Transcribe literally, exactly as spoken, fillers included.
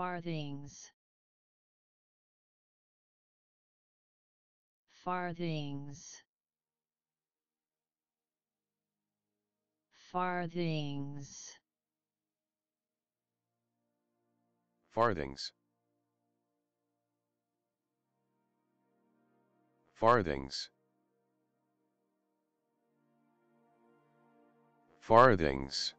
farthings, farthings, farthings, farthings, farthings, farthings.